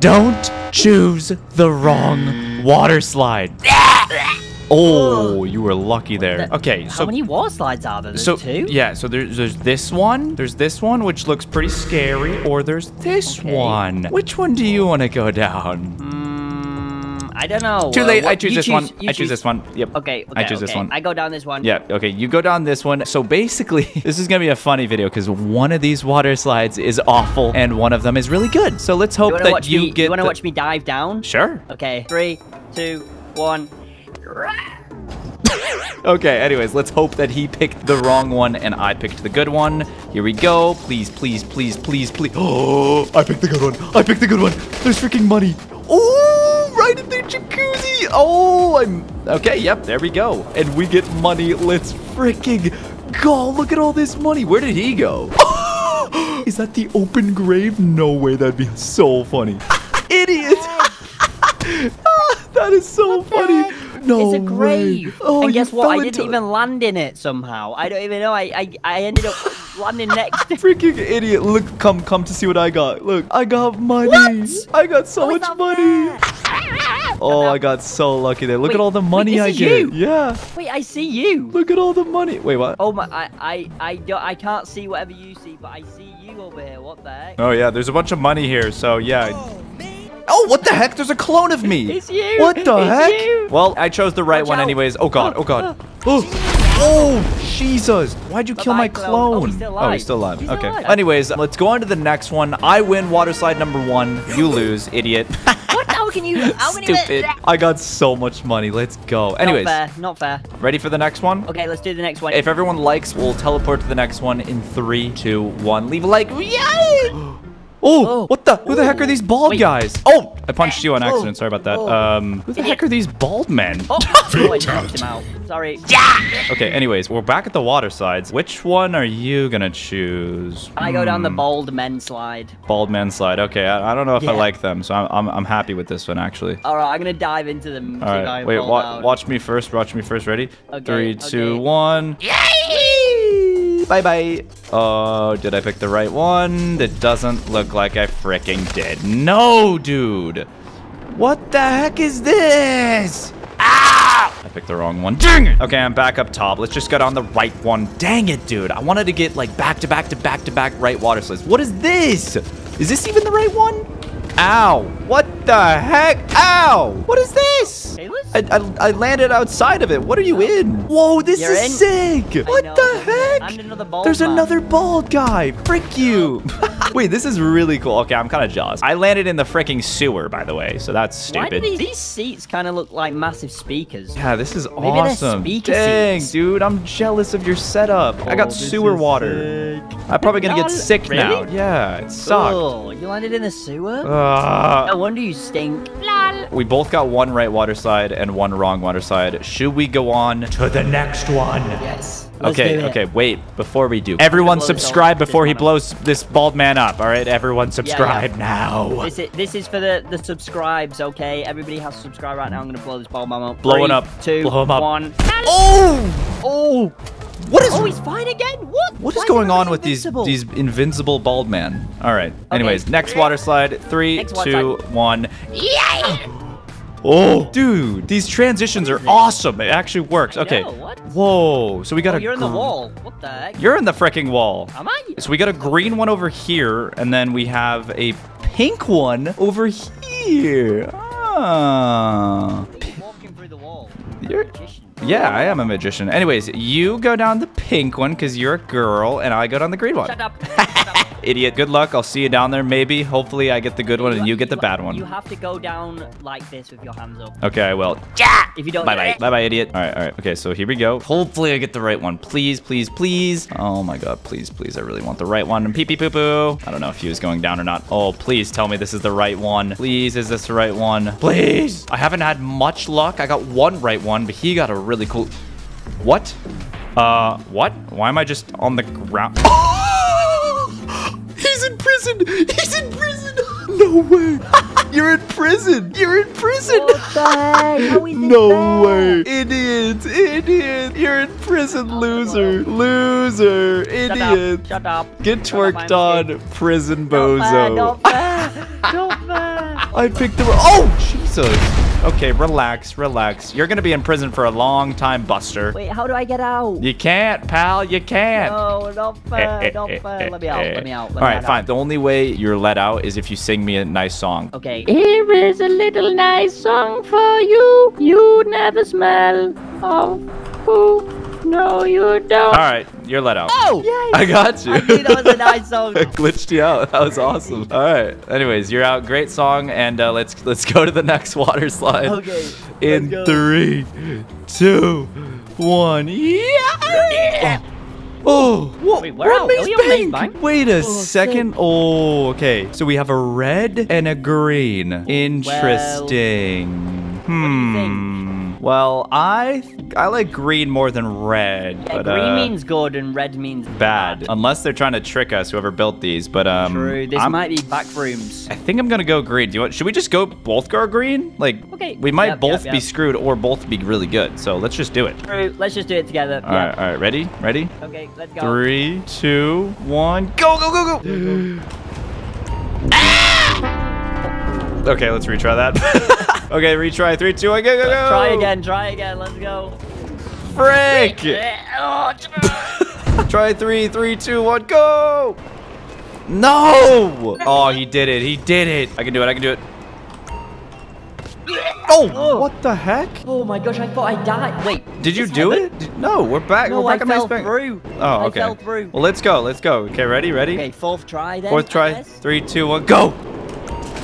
Don't choose the wrong water slide. Oh, you were lucky there. Okay, so how many water slides are there? There's two? Yeah, so there's this one. There's this one, which looks pretty scary. Or there's this one. Which one do you want to go down? I don't know. Too late. I choose this one. I choose this one. Yep. Okay. I choose this one. I go down this one. Yeah. Okay. You go down this one. So basically, this is going to be a funny video because one of these water slides is awful and one of them is really good. So let's hope that you get... You want to watch me dive down? Sure. Okay. 3, 2, 1. Okay, anyways, let's hope that he picked the wrong one and I picked the good one. Here we go. Please, please, please, please, please. Oh, I picked the good one. I picked the good one. There's freaking money. Oh, right in their jacuzzi. Oh, I'm... Okay, yep, there we go. And we get money. Let's freaking go. Look at all this money. Where did he go? Oh, is that the open grave? No way. That'd be so funny. Idiot. That is so funny. No, it's a grave. Oh, and guess what? I didn't even land in it somehow. I don't even know. I ended up landing next to... Freaking idiot. Look, come to see what I got. Look, I got money. What? I got so much money. Oh, I got so lucky there. Look at all the money I get. You? Yeah. Wait, I see you. Look at all the money. Wait, what? Oh my, I can't see whatever you see, but I see you over here. What the heck? Oh yeah, there's a bunch of money here. So yeah. Oh. Oh, what the heck? There's a clone of me. It's you. What the heck? You. Well, I chose the right one anyways. Oh, God. Oh, God. Oh, Jesus. Why'd you kill my clone? Oh, he's still alive. Okay. Anyways, let's go on to the next one. I win water slide number 1. You lose, idiot. What? How can you? Stupid. I got so much money. Let's go. Anyways. Not fair. Ready for the next one? Okay, let's do the next one. If everyone likes, we'll teleport to the next one in 3, 2, 1. Leave a like. Yay! Oh, what the? Who the heck are these bald guys? Oh, I punched you on accident. Sorry about that. Who the heck are these bald men? Oh, I knocked him out. Sorry. Yeah. Okay, anyways, we're back at the water slides. Which one are you going to choose? I go down the bald men slide. Bald men slide. Okay, I don't know if I like them, so I'm happy with this one, actually. All right, I'm going to dive into them. All right, wait, watch me first. Watch me first. Ready? Okay, 3, 2, 1. Yay! Bye-bye. Oh, did I pick the right one? That doesn't look like I freaking did. No, dude. What the heck is this? Ah! I picked the wrong one. Dang it. Okay, I'm back up top. Let's just go down the right one. Dang it, dude. I wanted to get like back-to-back right water slides. What is this? Is this even the right one? Ow. What the heck? Ow. What is this? I landed outside of it. What are you in? Whoa, this is sick. What the heck? I'm another bald There's another bald guy. Frick you. Wait, this is really cool. Okay, I'm kind of jealous. I landed in the freaking sewer, by the way, so that's stupid. Why do these seats kind of look like massive speakers? Yeah, this is awesome. Maybe they're speaker seats. Dude, I'm jealous of your setup. Oh, I got sewer water. Sick. I'm probably going to get sick now. Yeah, it sucked. Oh, you landed in the sewer? No wonder you stink. Lol. We both got one right water slide and one wrong water slide. Should we go on to the next one? Yes. Okay, wait. Before we do, everyone subscribe before he blows this bald man up. All right, everyone subscribe now. This is for the subscribes, okay? Everybody has to subscribe right now. I'm going to blow this bald man up. Blowing up. 2, 1. Oh! Oh! What is... Oh, he's fine again? What? What is going on with these invincible bald man? All right. Anyways, next water slide. 3, 2, 1. Yay! Oh, dude, these transitions are awesome. It actually works. Okay. Whoa. So we got you're in the wall. What the heck? You're in the freaking wall. Am I? So we got a green one over here, and then we have a pink one over here. Ah. You're walking through the wall. You're... Yeah, I am a magician. Anyways, you go down the pink one because you're a girl, and I go down the green one. Shut up. Idiot. Good luck. I'll see you down there, maybe. Hopefully, I get the good one and you get the bad one. You have to go down like this with your hands up. Okay, I will. Yeah! If you don't... Bye-bye. Bye-bye, idiot. All right, all right. Okay, so here we go. Hopefully, I get the right one. Please, please, please. Oh, my God. Please, please. I really want the right one. Pee-pee-poo-poo. I don't know if he was going down or not. Oh, please tell me this is the right one. Please, is this the right one? Please! I haven't had much luck. I got one right one, but he got a really cool... What? What? Why am I just on the ground? He's in prison! He's in prison! No way! You're in prison! You're in prison! What the heck? How is no way! Idiot! Idiot! You're in prison, loser! Loser! Idiot! Shut up! Get twerked on, prison bozo! Not fair! Not fair! Not fair! I picked the... Oh, Jesus. Okay, relax, relax. You're going to be in prison for a long time, Buster. Wait, how do I get out? You can't, pal. You can't. No, don't fail. Don't fail. Let me out. Let me out. All right, fine. The only way you're let out is if you sing me a nice song. Okay. Here is a little nice song for you. You never smell of poop. No, you don't. All right, you're let out. Oh, yay. I got you. I knew that was a nice song. I glitched you out. That was awesome. All right. Anyways, you're out. Great song, and let's go to the next water slide. Okay. In 3, 2, 1. Yeah. Yeah. Oh, whoa. Wait, we're out. Bank. Wait a second. Oh, okay. So we have a red and a green. Interesting. Well, what do you think? Well, I like green more than red. Yeah, but, green means good and red means bad. Unless they're trying to trick us, whoever built these. But true. This might be back rooms. I think I'm gonna go green. Do you want? Should we just go both go green? Like, okay. We might both be screwed or both be really good. So let's just do it. True. Let's just do it together. All right. All right. Ready? Ready? Okay. Let's go. 3, 2, 1. Go! Go! Go! Go! Go, go. Ah! Okay. Let's retry that. Okay, retry. 3, 2, 1, go, go, go. Try again. Try again. Let's go. Frick! Try 3, 3, 2, 1, go. No! Oh, he did it. He did it. I can do it. I can do it. Oh, oh, what the heck? Oh my gosh, I thought I died. Wait, did you do it? No, we're back. No, we're back. I fell through. Oh, okay. I fell through. Well, let's go. Let's go. Okay, ready? Ready? Okay, fourth try then. Fourth try. 3, 2, 1, go.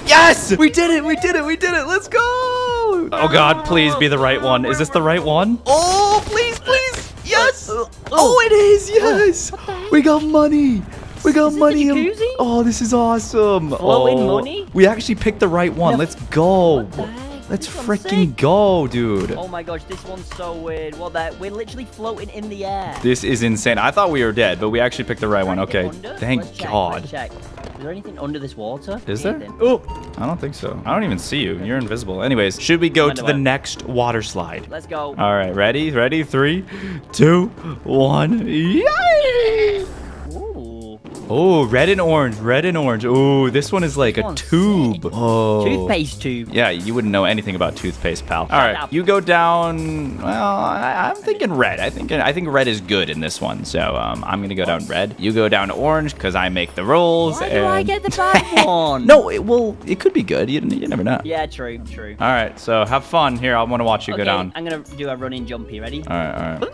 Yes! We did it! We did it! We did it! Let's go! Oh God, please be the right one. Is this the right one? Oh, please, please! Yes! Oh, it is! Yes! We got money! We got money! Oh, this is awesome! Flowing money? We actually picked the right one. Let's go! Let's freaking go, dude. Oh my gosh, this one's so weird. What the? We're literally floating in the air. This is insane. I thought we were dead, but we actually picked the right one. Okay. Thank God. Is there anything under this water? Is there? Oh, I don't think so. I don't even see you. You're invisible. Anyways, should we go to the next water slide? Let's go. All right, ready? Ready? 3, 2, 1. Yay! Oh, red and orange, red and orange. Oh, this one is like a tube. Oh. Toothpaste tube. Yeah, you wouldn't know anything about toothpaste, pal. All right, you go down. Well, I'm thinking red. I think red is good in this one. So I'm gonna go down red. You go down orange because I make the rules. Why do I get the bad one? No, it could be good. You never know. Yeah, true, true. All right, so have fun here. I want to watch you go down. I'm gonna do a running jump here. Ready? All right, all right.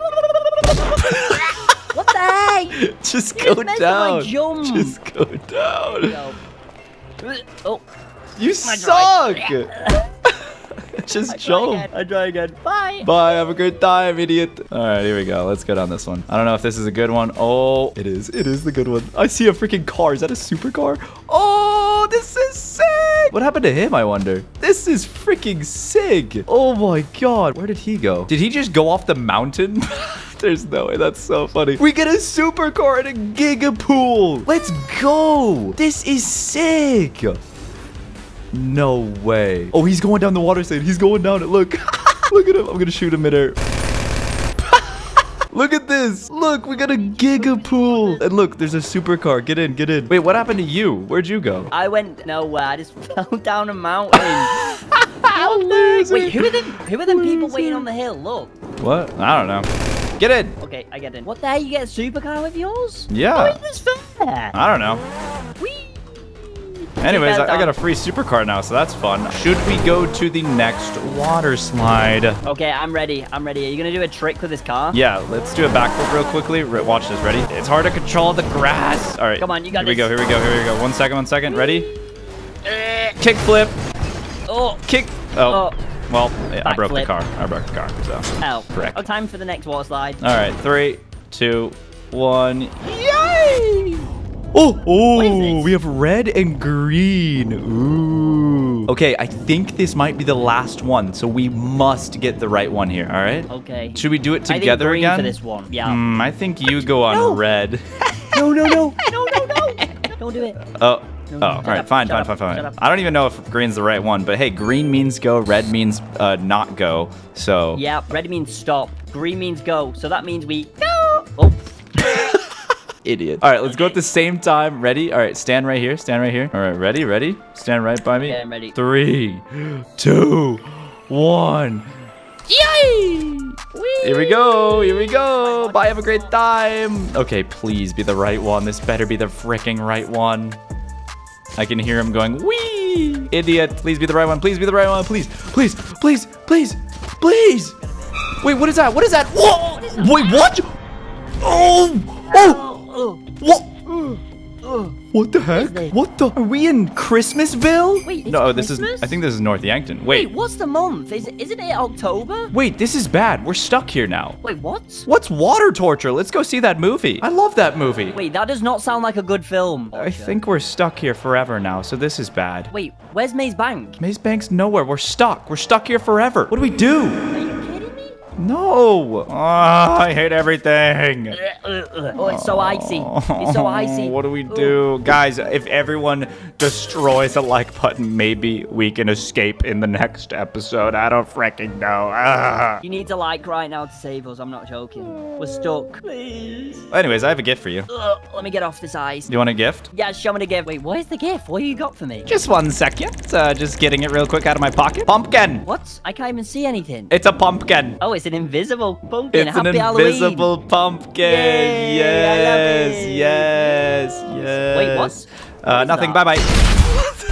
What the heck? Just go down. Just go down. Go. Oh, you suck. Just jump. I try again. Bye. Bye. Have a good time, idiot. All right, here we go. Let's go down this one. I don't know if this is a good one. Oh, it is. It is the good one. I see a freaking car. Is that a supercar? Oh, this is sick. What happened to him, I wonder? This is freaking sick. Oh, my God. Where did he go? Did he just go off the mountain? There's no way. That's so funny. We get a supercar and a giga pool. Let's go. This is sick. No way. Oh, he's going down the water slide. He's going down it. Look. Look at him. I'm going to shoot him midair. Look at this. Look, we got a giga pool. And look, there's a supercar. Get in, get in. Wait, what happened to you? Where'd you go? I went nowhere. I just fell down a mountain. How loser. Wait, who are them people waiting on the hill? Look. What? I don't know. Get in. Okay, I get in. What the hell? You get a supercar with yours? Yeah. How is this fair? I don't know. Whee! Anyways, I got a free supercar now, so that's fun. Should we go to the next water slide? Okay, I'm ready. I'm ready. Are you going to do a trick with this car? Yeah, let's do a backflip real quickly. Watch this. Ready? It's hard to control the grass. All right. Come on, you got this. Here we go. Here we go. Here we go. 1 second. 1 second. Ready? Kick flip. Oh. Kick. Oh. Oh. Well, I broke the car. I broke the car, so. Oh, correct. Oh, time for the next water slide. All right, 3, 2, 1. Yay! Oh, oh, we have red and green. Ooh. Okay, I think this might be the last one, so we must get the right one here, all right? Okay. Should we do it together again? I think green for this one, yeah. I think you go on red. No, no, no. No, no, no. Don't do it. Oh. Oh, all right, fine, fine, fine, fine. I don't even know if green's the right one, but hey, green means go, red means not go, so. Yeah, red means stop, green means go, so that means we go. Oh. idiot. All right, let's go at the same time. Ready? All right, stand right here. Stand right here. All right, ready? Ready? Stand right by me. Okay, I'm ready. 3, 2, 1. Yay! Whee! Here we go. Here we go. Bye. Have a great time. Okay, please be the right one. This better be the freaking right one. I can hear him going, wee! Idiot, please be the right one. Please be the right one. Please, please, please, please, please. Wait, what is that? What is that? Whoa! Wait, what? Oh! Oh! What? What the heck? What the? Are we in Christmasville? Wait, no, this is. I think this is North Yankton. Wait. Wait, what's the month? Isn't it October? Wait, this is bad. We're stuck here now. Wait, what? What's water torture? Let's go see that movie. I love that movie. Wait, that does not sound like a good film. I think we're stuck here forever now, so this is bad. Wait, where's Maze Bank? Maze Bank's nowhere. We're stuck. We're stuck here forever. What do we do? Are you kidding me? No. Oh, I hate everything. Oh, it's so icy. It's so icy. What do we do? Guys, if everyone destroys a like button, maybe we can escape in the next episode. I don't freaking know. You need to like right now to save us. I'm not joking. We're stuck. Please. Anyways, I have a gift for you. Let me get off this ice. Do you want a gift? Yeah, show me the gift. Wait, where's the gift? What do you got for me? Just one second. Just getting it real quick out of my pocket. Pumpkin. What? I can't even see anything. It's a pumpkin. Oh, it's an invisible pumpkin. It's Happy Halloween. Invisible pumpkin. Yay, yes, yes, yes. Wait, what? Nothing. Bye-bye.